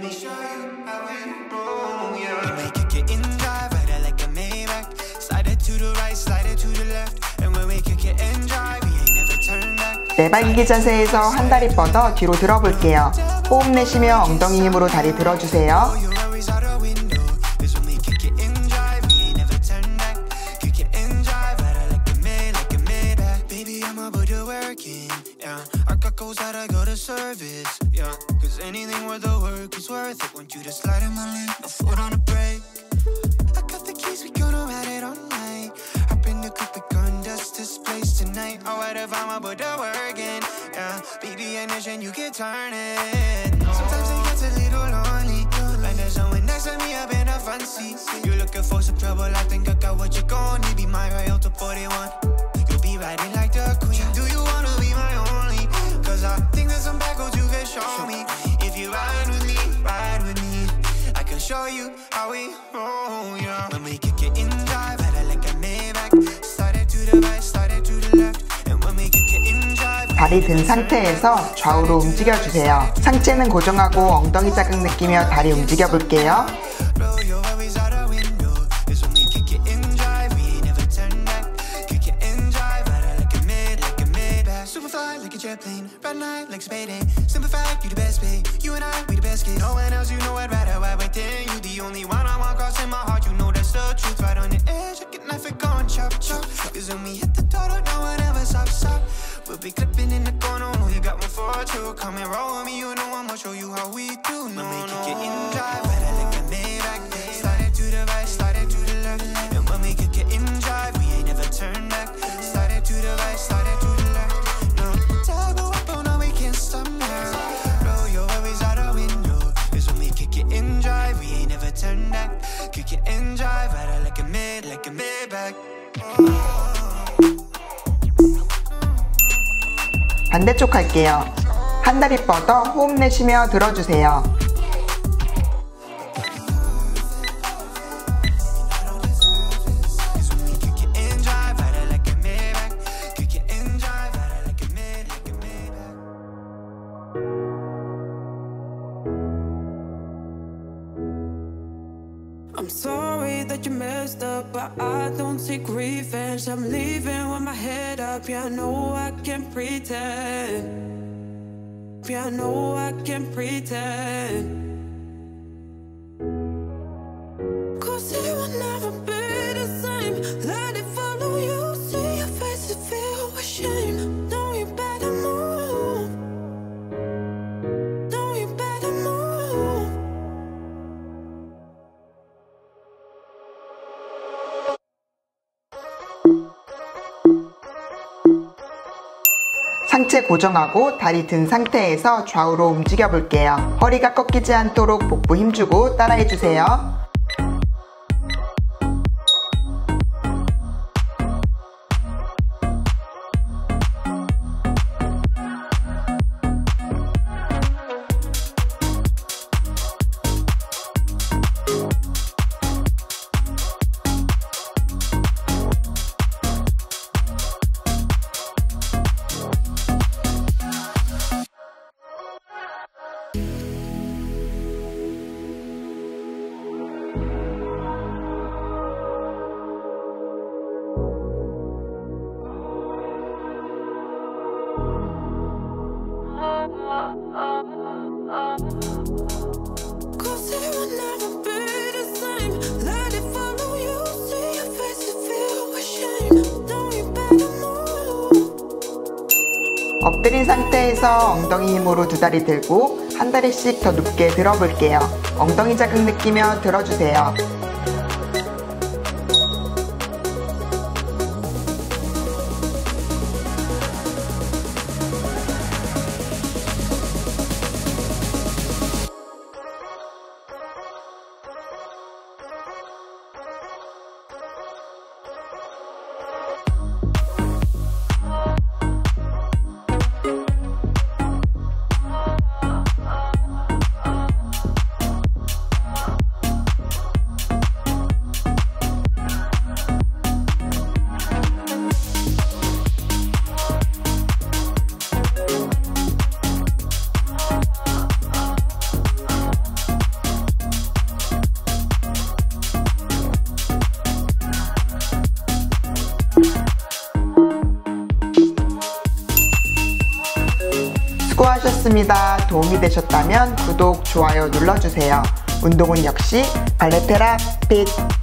Let me show you how it goes, yeah. We kick it inside, ride it like a Maybach. Slide it to the right, slide it to the left. And when we kick it and drive, we ain't never turn back. 내발기기 자세에서 한 다리 뻗어 뒤로 들어볼게요. 호흡 내쉬며 엉덩이 힘으로 다리 들어주세요. 다리 든 상태에서 좌우로 움직여주세요. 상체는 고정하고 엉덩이 자극 느끼며 다리 움직여볼게요. 반대쪽 할게요. 한 다리 뻗어 호흡 내쉬며 들어주세요. I'm sorry that you messed up, but I don't take revenge. I'm leaving with my head up, yeah, I know I can't pretend. Yeah, I know I can't pretend. Cause it will never be the same. Let it follow you, see your face, it feel ashamed. No, you better move. No, you better move. 상체 고정하고 다리 든 상태에서 좌우로 움직여 볼게요. 허리가 꺾이지 않도록 복부 힘주고 따라해 주세요. 엎드린 상태에서 엉덩이 힘으로 두 다리 들고 한 다리씩 더 높게 들어볼게요. 엉덩이 자극 느끼며 들어주세요. 수고하셨습니다. 도움이 되셨다면 구독, 좋아요 눌러주세요. 운동은 역시 발레테라 핏!